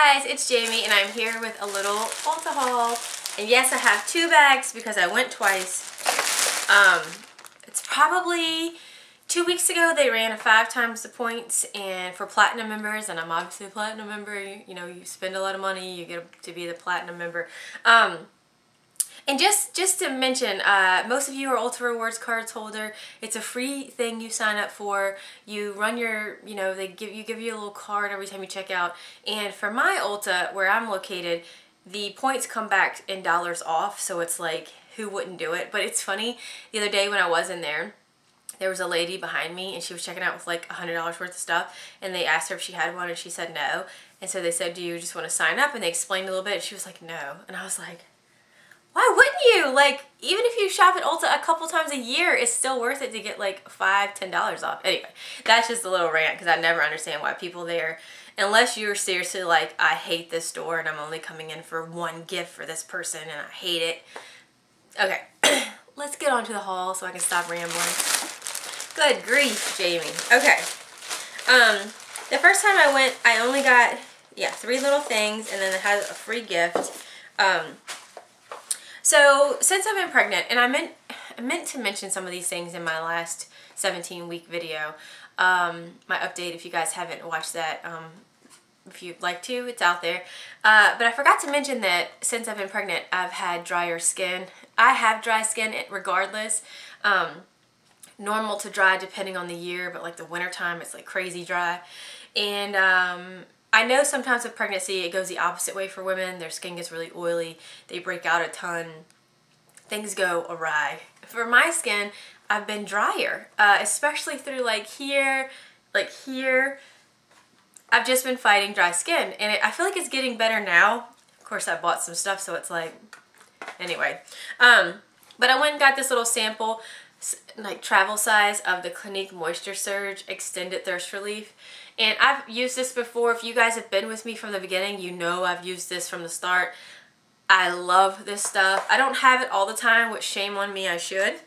guys, it's Jamie and I'm here with a little Ulta haul. And yes, I have two bags because I went twice. It's probably 2 weeks ago they ran a 5 times the points and for platinum members, and I'm obviously a platinum member. You know, you spend a lot of money, you get to be the platinum member. And just to mention, most of you are Ulta Rewards cards holder. It's a free thing you sign up for. You run your, you know, they give you a little card every time you check out. And for my Ulta, where I'm located, the points come back in dollars off. So it's like, who wouldn't do it? But it's funny, the other day when I was in there, there was a lady behind me and she was checking out with like $100 worth of stuff, and they asked her if she had one and she said no. And so they said, do you just want to sign up? And they explained a little bit and she was like, no. And I was like, why wouldn't you? Like, even if you shop at Ulta a couple times a year, it's still worth it to get like $5–10 off. Anyway, that's just a little rant because I never understand why people there, unless you're seriously like, I hate this store and I'm only coming in for one gift for this person and I hate it. Okay, let's get on to the haul so I can stop rambling. Good grief, Jamie. Okay, the first time I went, I only got, yeah, 3 little things, and then it had a free gift. So since I've been pregnant, and I meant to mention some of these things in my last 17-week video, my update, if you guys haven't watched that, if you'd like to, it's out there. But I forgot to mention that since I've been pregnant, I've had drier skin. I have dry skin regardless, normal to dry depending on the year, but like the winter time, it's like crazy dry. And I know sometimes with pregnancy it goes the opposite way for women. Their skin gets really oily, they break out a ton, things go awry. For my skin, I've been drier, especially through like here. I've just been fighting dry skin, and I feel like it's getting better now. Of course, I bought some stuff, so it's like, anyway. But I went and got this little sample, like travel size, of the Clinique Moisture Surge Extended Thirst Relief. And I've used this before. If you guys have been with me from the beginning, you know I've used this from the start. I love this stuff. I don't have it all the time, which shame on me, I should.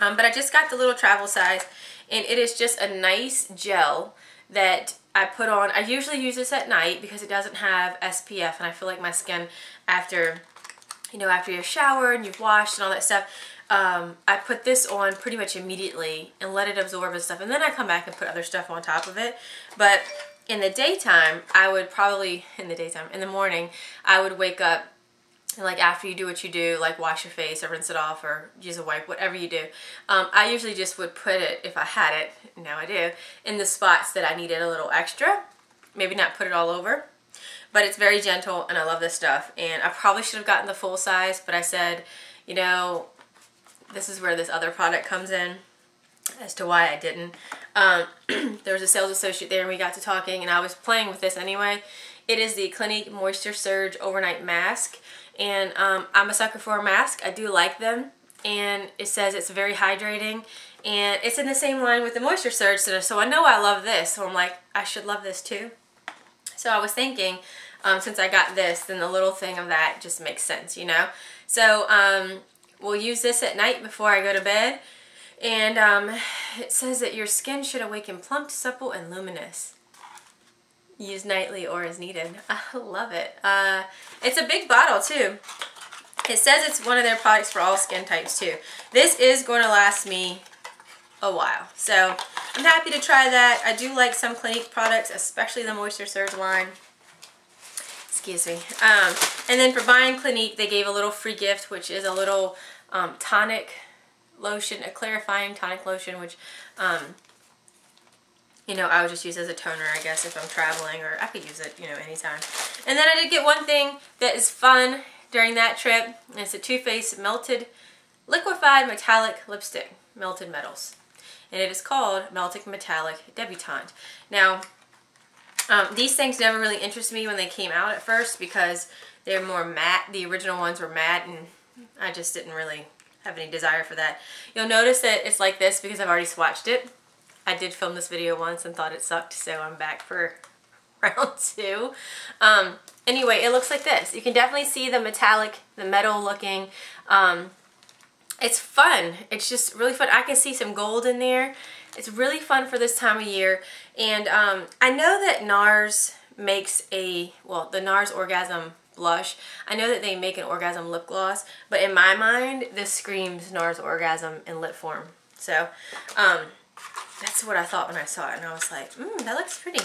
But I just got the little travel size, and it is just a nice gel that I put on. I usually use this at night because it doesn't have SPF, and I feel like my skin after, you know, after you've showered and you've washed and all that stuff, I put this on pretty much immediately and let it absorb and stuff, and then I come back and put other stuff on top of it. But in the daytime, I would probably, in the morning, I would wake up, and like after you do what you do, like wash your face or rinse it off or use a wipe, whatever you do, I usually just would put it, if I had it, now I do, in the spots that I needed a little extra. Maybe not put it all over, but it's very gentle and I love this stuff. And I probably should have gotten the full size, but I said, you know, this is where this other product comes in as to why I didn't. There was a sales associate there and we got to talking, and I was playing with this anyway. It is the Clinique Moisture Surge Overnight Mask, and I'm a sucker for a mask. I do like them, and it says it's very hydrating, and it's in the same line with the Moisture Surge, so I know I love this, so I'm like, I should love this too. So I was thinking, since I got this, then the little thing of that just makes sense, you know? So, we'll use this at night before I go to bed. And it says that your skin should awaken plump, supple, and luminous. Use nightly or as needed. I love it. It's a big bottle too. It says it's one of their products for all skin types too. This is going to last me a while. So I'm happy to try that. I do like some Clinique products, especially the Moisture Surge line. Excuse me. And then for buying Clinique, they gave a little free gift, which is a little tonic lotion, a clarifying tonic lotion, which, you know, I would just use as a toner, I guess, if I'm traveling, or I could use it, you know, anytime. And then I did get one thing that is fun during that trip, and it's a Too Faced Melted Liquefied Metallic Lipstick, Melted Metals. And it is called Melted Metallic Debutante. Now, these things never really interested me when they came out at first because they're more matte. The original ones were matte, and I just didn't really have any desire for that. You'll notice that it's like this because I've already swatched it. I did film this video once and thought it sucked, so I'm back for round 2. Anyway, it looks like this. You can definitely see the metallic, the metal looking. It's fun. It's just really fun. I can see some gold in there. It's really fun for this time of year. And I know that NARS makes a, well, the NARS Orgasm Blush. I know that they make an Orgasm Lip Gloss, but in my mind, this screams NARS Orgasm in lip form. So, that's what I thought when I saw it, and I was like, that looks pretty.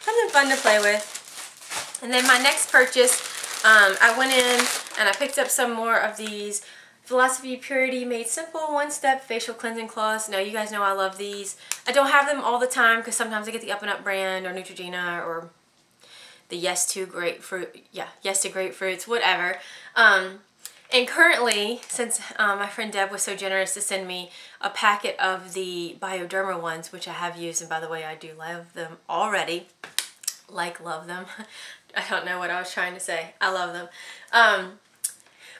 Something fun to play with. And then my next purchase, I went in and I picked up some more of these Philosophy Purity Made Simple One Step Facial Cleansing Cloths. Now, you guys know I love these. I don't have them all the time because sometimes I get the Up and Up brand or Neutrogena or the Yes to Grapefruit. Yeah, Yes to Grapefruits, whatever. And currently, since my friend Deb was so generous to send me a packet of the Bioderma ones, which I have used, and by the way, I do love them already. Like, love them. I don't know what I was trying to say. I love them.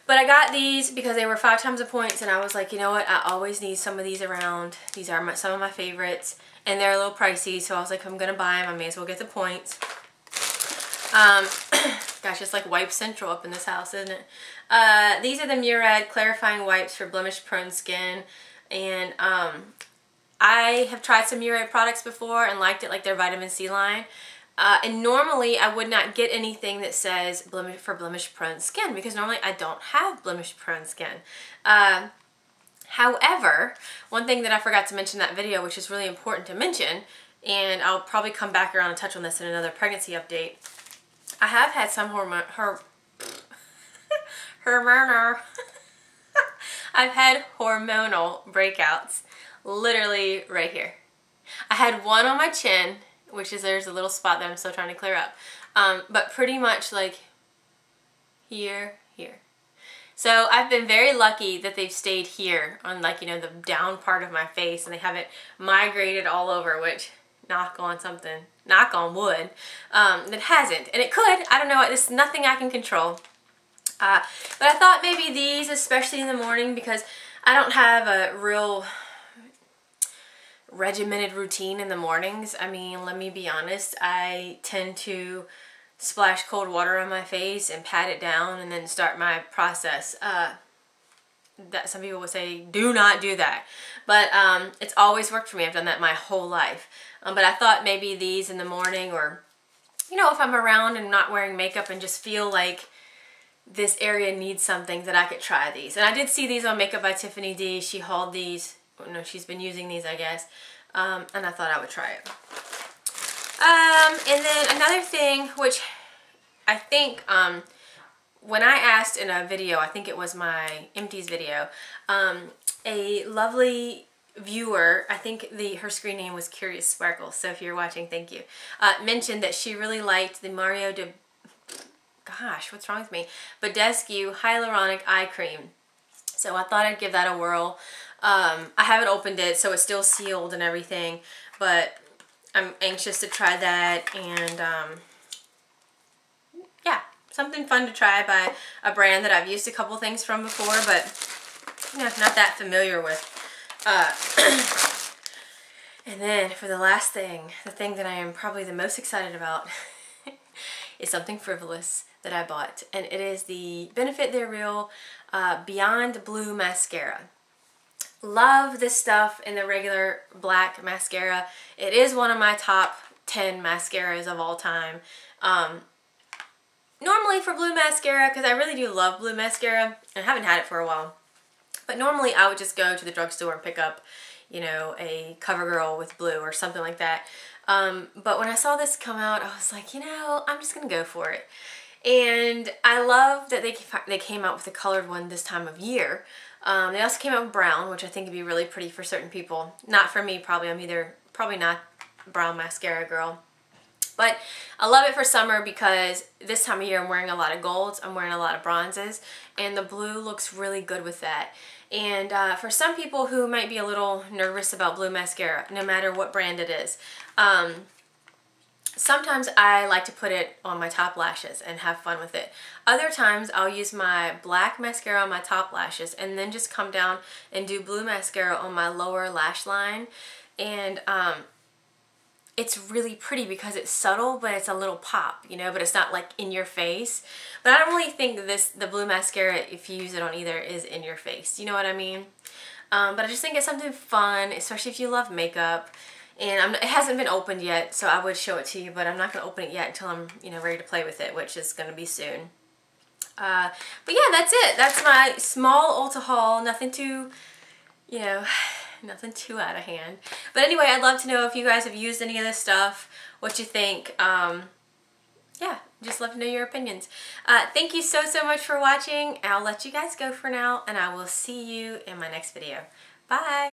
But I got these because they were 5 times the points, and I was like, you know what? I always need some of these around. These are some of my favorites, and they're a little pricey, so I was like, if I'm going to buy them, I may as well get the points. Gosh, it's like wipe central up in this house, isn't it? These are the Murad Clarifying Wipes for Blemish Prone Skin. And I have tried some Murad products before and liked it, like their vitamin C line. And normally I would not get anything that says blemish prone skin, because normally I don't have blemish prone skin. However, one thing that I forgot to mention in that video, which is really important to mention, and I'll probably come back around and touch on this in another pregnancy update, I have had some hormonal breakouts, literally right here. I had one on my chin, which is, there's a little spot that I'm still trying to clear up, but pretty much like here, here. So I've been very lucky that they've stayed here on, like, you know, the down part of my face, and they haven't migrated all over, which, knock on something, knock on wood, that hasn't. And it could, I don't know, it's nothing I can control. But I thought maybe these, especially in the morning, because I don't have a real regimented routine in the mornings. I mean, let me be honest, I tend to splash cold water on my face and pat it down and then start my process. That some people would say, do not do that. But it's always worked for me. I've done that my whole life. But I thought maybe these in the morning, or, you know, if I'm around and not wearing makeup and just feel like this area needs something, that I could try these. And I did see these on Makeup by Tiffany D. She hauled these. No, she's been using these, I guess. And I thought I would try it. And then another thing, which I think when I asked in a video, I think it was my empties video, a lovely viewer, I think her screen name was Curious Sparkle, so if you're watching, thank you, mentioned that she really liked the Badescu Hyaluronic Eye Cream. So I thought I'd give that a whirl. I haven't opened it, so it's still sealed and everything, but I'm anxious to try that. And yeah, something fun to try by a brand that I've used a couple things from before, but, you know, I'm not that familiar with. And then for the last thing, the thing that I am probably the most excited about is something frivolous that I bought, and it is the Benefit They're Real Beyond Blue Mascara. Love this stuff in the regular black mascara. It is one of my top 10 mascaras of all time. Normally for blue mascara, because I really do love blue mascara, and I haven't had it for a while, but normally I would just go to the drugstore and pick up, you know, a CoverGirl with blue or something like that. But when I saw this come out, I was like, you know, I'm just going to go for it. And I love that they came out with a colored one this time of year. They also came out with brown, which I think would be really pretty for certain people. Not for me, probably. I'm either, probably not a brown mascara girl. But I love it for summer because this time of year I'm wearing a lot of golds, I'm wearing a lot of bronzes, and the blue looks really good with that. And for some people who might be a little nervous about blue mascara, no matter what brand it is, sometimes I like to put it on my top lashes and have fun with it. Other times I'll use my black mascara on my top lashes and then just come down and do blue mascara on my lower lash line. And it's really pretty because it's subtle, but it's a little pop, you know, but it's not like in your face. But I don't really think the blue mascara, if you use it on either, is in your face. You know what I mean? But I just think it's something fun, especially if you love makeup. And it hasn't been opened yet, so I would show it to you, but I'm not going to open it yet until I'm, ready to play with it, which is going to be soon. But yeah, that's it. That's my small Ulta haul. Nothing too, nothing too out of hand. But anyway, I'd love to know if you guys have used any of this stuff, what you think. Yeah, just love to know your opinions. Thank you so much for watching. I'll let you guys go for now, and I will see you in my next video. Bye!